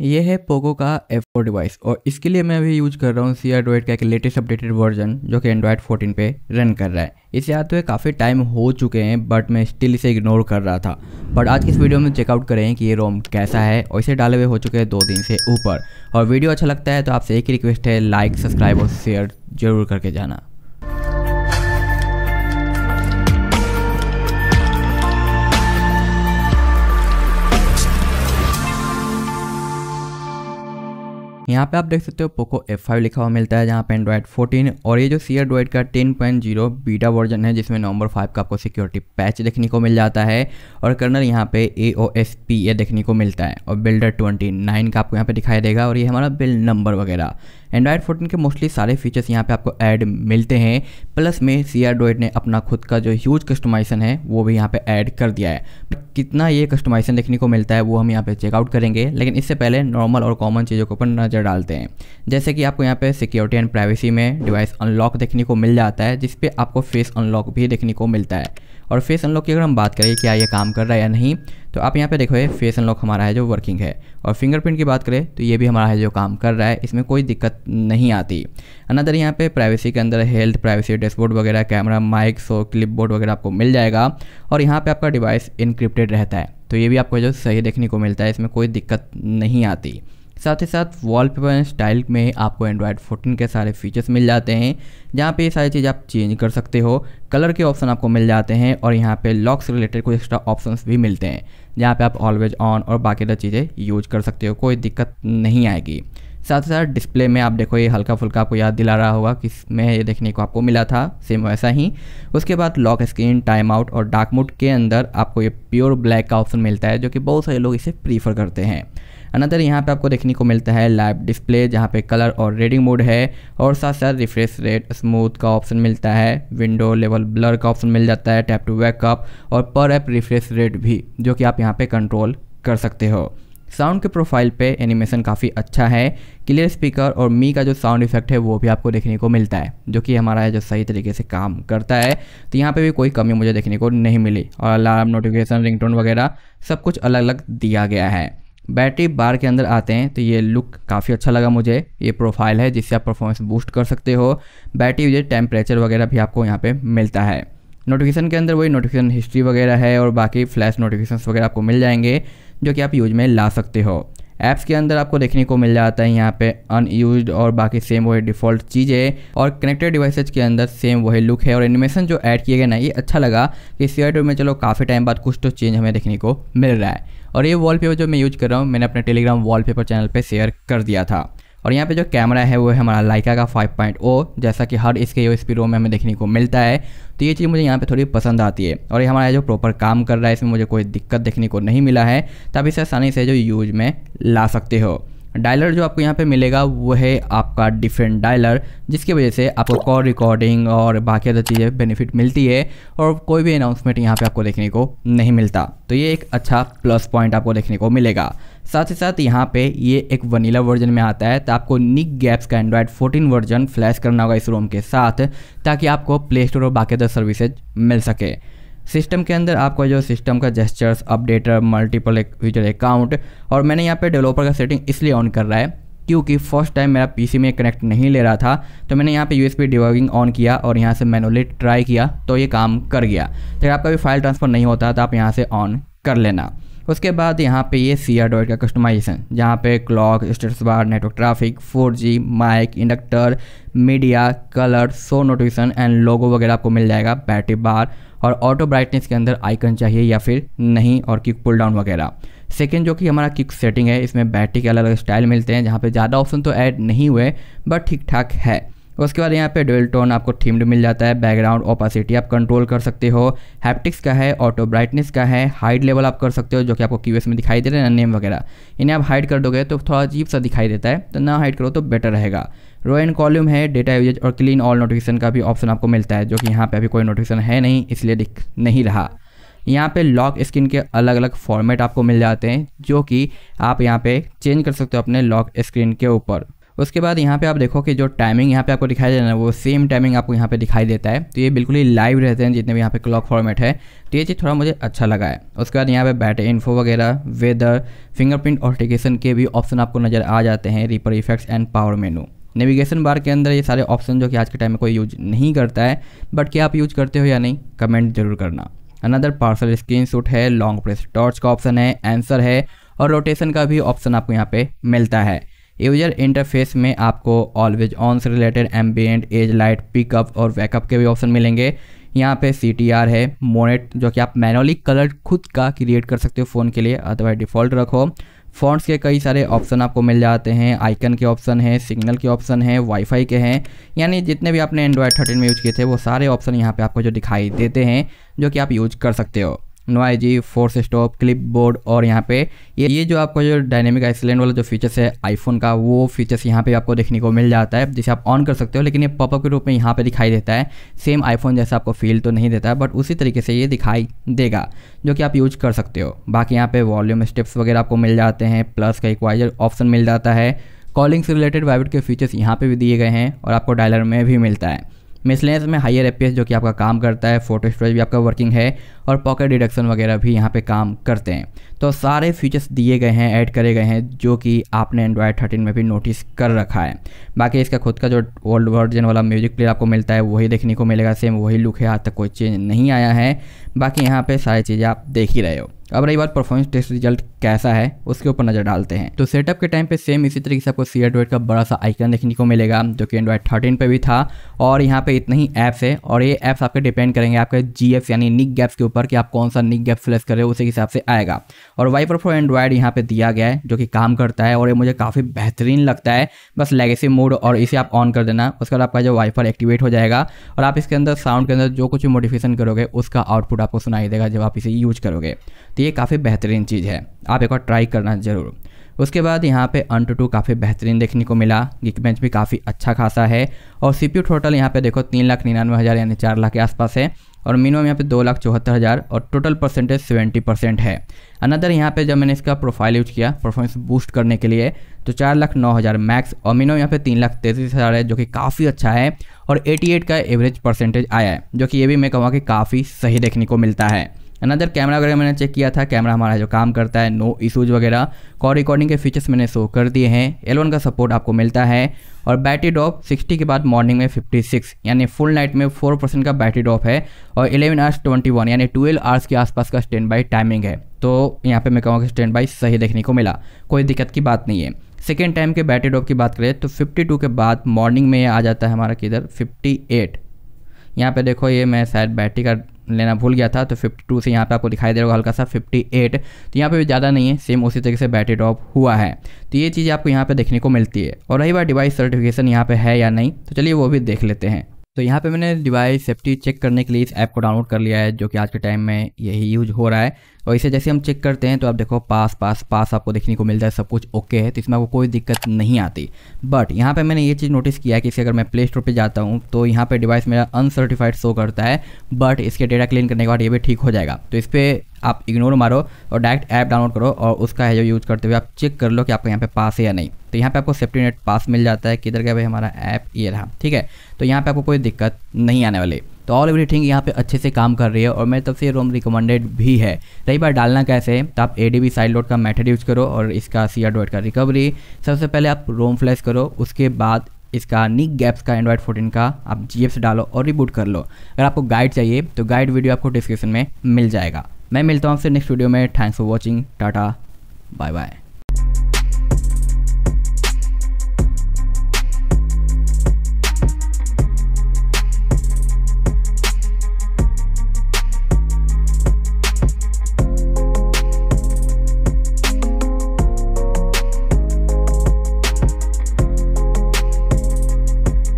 ये है पोको का F4 डिवाइस और इसके लिए मैं अभी यूज कर रहा हूँ CRDroid का एक लेटेस्ट अपडेटेड वर्जन जो कि एंड्रॉयड 14 पे रन कर रहा है। इसे आते हुए काफ़ी टाइम हो चुके हैं बट मैं स्टिल इसे इग्नोर कर रहा था। बट आज की इस वीडियो में चेकआउट करें कि ये रोम कैसा है और इसे डाले हुए हो चुके हैं 2 दिन से ऊपर। और वीडियो अच्छा लगता है तो आपसे एक ही रिक्वेस्ट है, लाइक, सब्सक्राइब और शेयर जरूर करके जाना। यहाँ पे आप देख सकते हो पोको F5 लिखा हुआ मिलता है जहाँ पे एंड्रॉयड 14 और ये जो CRDroid का 10.0 बीटा वर्जन है जिसमें नवंबर 5 का आपको सिक्योरिटी पैच देखने को मिल जाता है और कर्नल यहाँ पे AOSP ये देखने को मिलता है और बिल्डर 29 का आपको यहाँ पे दिखाई देगा और ये हमारा बिल्ड नंबर वगैरह। एंड्रॉयड 14 के मोस्टली सारे फीचर्स यहाँ पे आपको ऐड मिलते हैं, प्लस में CRDroid ने अपना खुद का जो ह्यूज कस्टमाइजेशन है वो भी यहाँ पे ऐड कर दिया है। कितना ये कस्टमाइजेशन देखने को मिलता है वो हम यहाँ पे चेकआउट करेंगे, लेकिन इससे पहले नॉर्मल और कॉमन चीज़ों के ऊपर नज़र डालते हैं। जैसे कि आपको यहाँ पे सिक्योरिटी एंड प्राइवेसी में डिवाइस अनलॉक देखने को मिल जाता है जिसपे आपको फेस अनलॉक भी देखने को मिलता है। और फेस अनलॉक की अगर हम बात करें क्या ये काम कर रहा है या नहीं, तो आप यहाँ पे देखो ये फेस अनलॉक हमारा है जो वर्किंग है। और फिंगरप्रिंट की बात करें तो ये भी हमारा है जो काम कर रहा है, इसमें कोई दिक्कत नहीं आती। अनदर यहाँ पे प्राइवेसी के अंदर हेल्थ प्राइवेसी डैशबोर्ड वगैरह, कैमरा, माइक, शो, क्लिपबोर्ड वगैरह आपको मिल जाएगा। और यहाँ पे आपका डिवाइस इनक्रिप्टेड रहता है तो ये भी आपको जो सही देखने को मिलता है, इसमें कोई दिक्कत नहीं आती। साथ ही साथ वॉलपेपर एंड स्टाइल में आपको एंड्रॉयड 14 के सारे फीचर्स मिल जाते हैं जहाँ पे ये सारी चीज़ आप चेंज कर सकते हो। कलर के ऑप्शन आपको मिल जाते हैं और यहाँ पे लॉक से रिलेटेड कुछ एक्स्ट्रा ऑप्शंस भी मिलते हैं जहाँ पे आप ऑलवेज ऑन और बाकी की चीज़ें यूज कर सकते हो, कोई दिक्कत नहीं आएगी। साथ ही साथ डिस्प्ले में आप देखो ये हल्का फुल्का आपको याद दिला रहा होगा कि इसमें ये देखने को आपको मिला था, सेम वैसा ही। उसके बाद लॉक स्क्रीन, टाइम आउट और डार्क मोड के अंदर आपको ये प्योर ब्लैक का ऑप्शन मिलता है जो कि बहुत सारे लोग इसे प्रीफर करते हैं। अनदर यहाँ पे आपको देखने को मिलता है लाइव डिस्प्ले जहाँ पे कलर और रीडिंग मोड है और साथ साथ रिफ्रेश रेट, स्मूथ का ऑप्शन मिलता है, विंडो लेवल ब्लर का ऑप्शन मिल जाता है, टैप टू बैकअप और पर ऐप रिफ्रेश रेट भी जो कि आप यहाँ पे कंट्रोल कर सकते हो। साउंड के प्रोफाइल पे एनिमेशन काफ़ी अच्छा है, क्लियर स्पीकर और मी का जो साउंड इफेक्ट है वो भी आपको देखने को मिलता है जो कि हमारा जो सही तरीके से काम करता है। तो यहाँ पे भी कोई कमी मुझे देखने को नहीं मिली और अलार्म, नोटिफिकेशन, रिंगटोन वगैरह सब कुछ अलग अलग दिया गया है। बैटरी बार के अंदर आते हैं तो ये लुक काफ़ी अच्छा लगा मुझे। ये प्रोफाइल है जिससे आप परफॉर्मेंस बूस्ट कर सकते हो। बैटरी यूजेज, टेम्परेचर वगैरह भी आपको यहाँ पे मिलता है। नोटिफिकेशन के अंदर वही नोटिफिकेशन हिस्ट्री वगैरह है और बाकी फ्लैश नोटिफिकेशंस वगैरह आपको मिल जाएंगे जो कि आप यूज में ला सकते हो। ऐप्स के अंदर आपको देखने को मिल जाता है यहाँ पे अनयूज्ड और बाकी सेम वही डिफ़ॉल्ट चीज़ें। और कनेक्टेड डिवाइसेज के अंदर सेम वही लुक है और एनिमेशन जो ऐड किए गए ना, ये अच्छा लगा कि CRDroid में चलो काफ़ी टाइम बाद कुछ तो चेंज हमें देखने को मिल रहा है। और ये वॉलपेपर जो मैं यूज कर रहा हूँ मैंने अपने टेलीग्राम वॉलपेपर चैनल पे शेयर कर दिया था। और यहाँ पे जो कैमरा है वो है हमारा Leica का 5.0 जैसा कि हर इसके AOSP रोम में हमें देखने को मिलता है, तो ये चीज़ मुझे यहाँ पे थोड़ी पसंद आती है। और ये हमारा जो प्रॉपर काम कर रहा है, इसमें मुझे कोई दिक्कत देखने को नहीं मिला है, तब इसे आसानी से जो यूज में ला सकते हो। डायलर जो आपको यहाँ पे मिलेगा वो है आपका डिफरेंट डायलर जिसकी वजह से आपको कॉल रिकॉर्डिंग और बाकी अदर चीज़ें बेनिफिट मिलती है और कोई भी अनाउंसमेंट यहाँ पे आपको देखने को नहीं मिलता, तो ये एक अच्छा प्लस पॉइंट आपको देखने को मिलेगा। साथ ही साथ यहाँ पे ये एक वनीला वर्जन में आता है तो आपको NikGapps का एंड्रॉयड 14 वर्जन फ्लैश करना होगा इस रोम के साथ ताकि आपको प्ले स्टोर और बाकी अदर सर्विसेज मिल सके। सिस्टम के अंदर आपको जो सिस्टम का gestures, updater, multiple user account और मैंने यहाँ पे डेवलपर का सेटिंग इसलिए ऑन कर रहा है क्योंकि फर्स्ट टाइम मेरा पीसी में कनेक्ट नहीं ले रहा था, तो मैंने यहाँ पे USB डिबगिंग ऑन किया और यहाँ से मैनुअली ट्राई किया तो ये काम कर गया। अगर आपका भी फाइल ट्रांसफ़र नहीं होता तो आप यहाँ से ऑन कर लेना। उसके बाद यहाँ पे ये CRDroid का कस्टमाइजेशन जहाँ पे clock, status bar, network traffic, 4G, mic, indicator, media, colour, show notification and logo वगैरह आपको मिल जाएगा। बैटरी बार और ऑटो ब्राइटनेस के अंदर आइकन चाहिए या फिर नहीं और क्विक पुल डाउन वगैरह। सेकेंड जो कि हमारा क्विक सेटिंग है, इसमें बैटरी के अलग अलग स्टाइल मिलते हैं जहाँ पर ज़्यादा ऑप्शन तो ऐड नहीं हुए बट ठीक ठाक है। उसके बाद यहाँ पे डुअल टोन आपको थीम्ड मिल जाता है, बैकग्राउंड ओपेसिटी आप कंट्रोल कर सकते हो, हैप्टिक्स का है, ऑटो ब्राइटनेस का है, हाइड लेवल आप कर सकते हो जो कि आपको QS में दिखाई दे रहे हैं नेम वगैरह, इन्हें आप हाइड कर दोगे तो थोड़ा अजीब सा दिखाई देता है तो ना हाइड करो तो बेटर रहेगा। रो एंड कॉलम है, डेटा यूजेज और क्लीन ऑल नोटिफिकेशन का भी ऑप्शन आपको मिलता है जो कि यहाँ पर अभी कोई नोटिफिकेशन है नहीं इसलिए दिख नहीं रहा। यहाँ पे लॉक स्क्रीन के अलग अलग फॉर्मेट आपको मिल जाते हैं जो कि आप यहाँ पर चेंज कर सकते हो अपने लॉक स्क्रीन के ऊपर। उसके बाद यहाँ पे आप देखो कि जो टाइमिंग यहाँ पे आपको दिखाई दे रहा है वो सेम टाइमिंग आपको यहाँ पे दिखाई देता है। तो ये बिल्कुल ही लाइव रहते हैं जितने भी यहाँ पे क्लॉक फॉर्मेट है, तो ये चीज़ थोड़ा मुझे अच्छा लगा है। उसके बाद यहाँ पे बैटरी इन्फो वगैरह, वेदर, फिंगरप्रिंट ऑथेंटिकेशन के भी ऑप्शन आपको नजर आ जाते हैं, reaper effects and power menu. Navigation bar के अंदर ये सारे ऑप्शन जो कि आज के टाइम में कोई यूज नहीं करता है, बट क्या आप यूज करते हो या नहीं, कमेंट जरूर करना। अनदर पार्सल स्क्रीनशॉट है, लॉन्ग प्रेस टॉर्च का ऑप्शन है, आंसर है और रोटेशन का भी ऑप्शन आपको यहाँ पे मिलता है। यूजर इंटरफेस में आपको ऑलवेज ऑन से related ambient, edge light, pickup और बैकअप के भी ऑप्शन मिलेंगे। यहाँ पे CTR है, मोनेट जो कि आप मैनुअली कलर खुद का क्रिएट कर सकते हो फ़ोन के लिए, अथवा डिफ़ॉल्ट रखो। फ़ॉन्ट्स के कई सारे ऑप्शन आपको मिल जाते हैं, आइकन के ऑप्शन हैं, सिग्नल के ऑप्शन हैं, वाईफाई के हैं, यानी जितने भी आपने एंड्रॉयड 13 में यूज किए थे वो सारे ऑप्शन यहाँ पे आपको जो दिखाई देते हैं जो कि आप यूज कर सकते हो। Noisy, force stop, clipboard और यहाँ पे ये जो आपको जो डायनेमिक आइसोलेंट वाला जो फीचर्स है आईफोन का, वो फीचर्स यहाँ पे आपको देखने को मिल जाता है जिसे आप ऑन कर सकते हो, लेकिन ये पॉपअप के रूप में यहाँ पे दिखाई देता है। सेम आईफोन जैसा आपको फील तो नहीं देता है, बट उसी तरीके से ये दिखाई देगा जो कि आप यूज कर सकते हो। बाकी यहाँ पे वॉल्यूम स्टेप्स वगैरह आपको मिल जाते हैं, प्लस का इक्वाइजर ऑप्शन मिल जाता है, कॉलिंग से रिलेटेड वाइब्रेट के फीचर्स यहाँ पे भी दिए गए हैं और आपको डायलर में भी मिलता है। मिसलेंस में हायर एपीएस जो कि आपका काम करता है, फोटो स्टोरेज भी आपका वर्किंग है और पॉकेट डिडक्शन वगैरह भी यहाँ पे काम करते हैं। तो सारे फीचर्स दिए गए हैं, ऐड करे गए हैं जो कि आपने एंड्रॉयड 13 में भी नोटिस कर रखा है। बाकी इसका खुद का जो ओल्ड वर्जन वाला म्यूजिक प्लेयर आपको मिलता है वही देखने को मिलेगा, सेम वही लुक है, आज तक कोई चेंज नहीं आया है। बाकी यहाँ पर सारी चीज़ें आप देख ही रहे हो। अब रही बात परफॉर्मेंस टेस्ट रिजल्ट कैसा है उसके ऊपर नजर डालते हैं। तो सेटअप के टाइम पे सेम इसी तरीके से आपको CRDroid का बड़ा सा आइकन देखने को मिलेगा जो कि एंड्रॉयड 13 पे भी था, और यहाँ पे इतने ही ऐप्स है और ये ऐप्स आपके डिपेंड करेंगे आपके GFs यानी NikGapps के ऊपर कि आप कौन सा NikGapps फ्लैश कर रहे हो, उसी के हिसाब से आएगा। और वाइपर फॉर एंड्रॉयड यहाँ पे दिया गया है जो कि काम करता है और ये मुझे काफ़ी बेहतरीन लगता है। बस लेगेसी मोड और इसे आप ऑन कर देना, उसके बाद आपका जो वाइपर एक्टिवेट हो जाएगा और आप इसके अंदर साउंड के अंदर जो कुछ मॉडिफिकेशन करोगे उसका आउटपुट आपको सुनाई देगा जब आप इसे यूज करोगे। तो ये काफ़ी बेहतरीन चीज़ है, आप एक बार ट्राई करना ज़रूर। उसके बाद यहाँ पे Antutu काफ़ी बेहतरीन देखने को मिला, Geekbench भी काफ़ी अच्छा खासा है और CPU टोटल यहाँ पे देखो 3,99,000 यानी 4 लाख के आसपास है और मिनिमम यहाँ पे 2,74,000 और टोटल परसेंटेज 70% है। अनदर यहाँ पे जब मैंने इसका प्रोफाइल यूज किया परफॉर्मेंस बूस्ट करने के लिए तो 4,09,000 मैक्स और मिनिमम यहाँ पे 3,33,000 है जो कि काफ़ी अच्छा है और 88 का एवरेज परसेंटेज आया है जो कि ये भी मैं कहूँगा कि काफ़ी सही देखने को मिलता है। अनदर कैमरा वगैरह मैंने चेक किया था, कैमरा हमारा जो काम करता है, नो इशूज़ वगैरह, कॉल रिकॉर्डिंग के फीचर्स मैंने शो कर दिए हैं, L1 का सपोर्ट आपको मिलता है और बैटरी ड्रॉप 60 के बाद मॉर्निंग में 56 यानी फुल नाइट में 4% का बैटरी ड्रॉप है और 11 hours 21 यानी 12 आवर्स के आसपास का स्टैंड बाई टाइमिंग है। तो यहाँ पे मैं कहूँगा कि स्टैंड बाई सही देखने को मिला, कोई दिक्कत की बात नहीं है। सेकेंड टाइम के बैटरी ड्रॉप की बात करें तो 52 के बाद मॉर्निंग में आ जाता है हमारा किधर 58, यहाँ पर देखो ये मैं शायद बैटरी का लेना भूल गया था, तो 52 से यहाँ पे आपको दिखाई दे रहा होगा हल्का सा 58, तो यहाँ पे भी ज़्यादा नहीं है, सेम उसी तरीके से बैटरी ड्रॉप हुआ है। तो ये चीज़ आपको यहाँ पे देखने को मिलती है। और रही बात डिवाइस सर्टिफिकेशन यहाँ पे है या नहीं, तो चलिए वो भी देख लेते हैं। तो यहाँ पे मैंने डिवाइस सेफ्टी चेक करने के लिए इस ऐप को डाउनलोड कर लिया है जो कि आज के टाइम में यही यूज हो रहा है और इसे जैसे हम चेक करते हैं तो आप देखो पास पास पास आपको देखने को मिलता है, सब कुछ ओके है, तो इसमें आपको कोई दिक्कत नहीं आती। बट यहाँ पे मैंने ये चीज़ नोटिस किया है कि इसे अगर मैं प्ले स्टोर पर जाता हूँ तो यहाँ पर डिवाइस मेरा अनसर्टिफाइड शो करता है, बट इसके डेटा क्लीन करने के बाद ये भी ठीक हो जाएगा। तो इस पर आप इग्नोर मारो और डायरेक्ट ऐप डाउनलोड करो और उसका है जो यूज करते हुए आप चेक कर लो कि आपको यहाँ पे पास है या नहीं। तो यहाँ पे आपको SafetyNet पास मिल जाता है, किधर गया भाई हमारा ऐप, ये रहा, ठीक है। तो यहाँ पे आपको कोई दिक्कत नहीं आने वाली, तो ऑल एवरीथिंग यहाँ पे अच्छे से काम कर रही है और मेरी तरफ से रोम रिकमेंडेड भी है। रही बार डालना कैसे है, तो आप ADB साइड लोड का मेथड यूज करो और इसका CRDroid का रिकवरी, सबसे पहले आप रोम फ्लैश करो, उसके बाद इसका NikGapps का एंड्रॉयड 14 का आप GF डालो और रिबूट कर लो। अगर आपको गाइड चाहिए तो गाइड वीडियो आपको डिस्क्रिप्शन में मिल जाएगा। मैं मिलता हूँ आपसे नेक्स्ट वीडियो में। Thanks for watching, Tata, bye bye.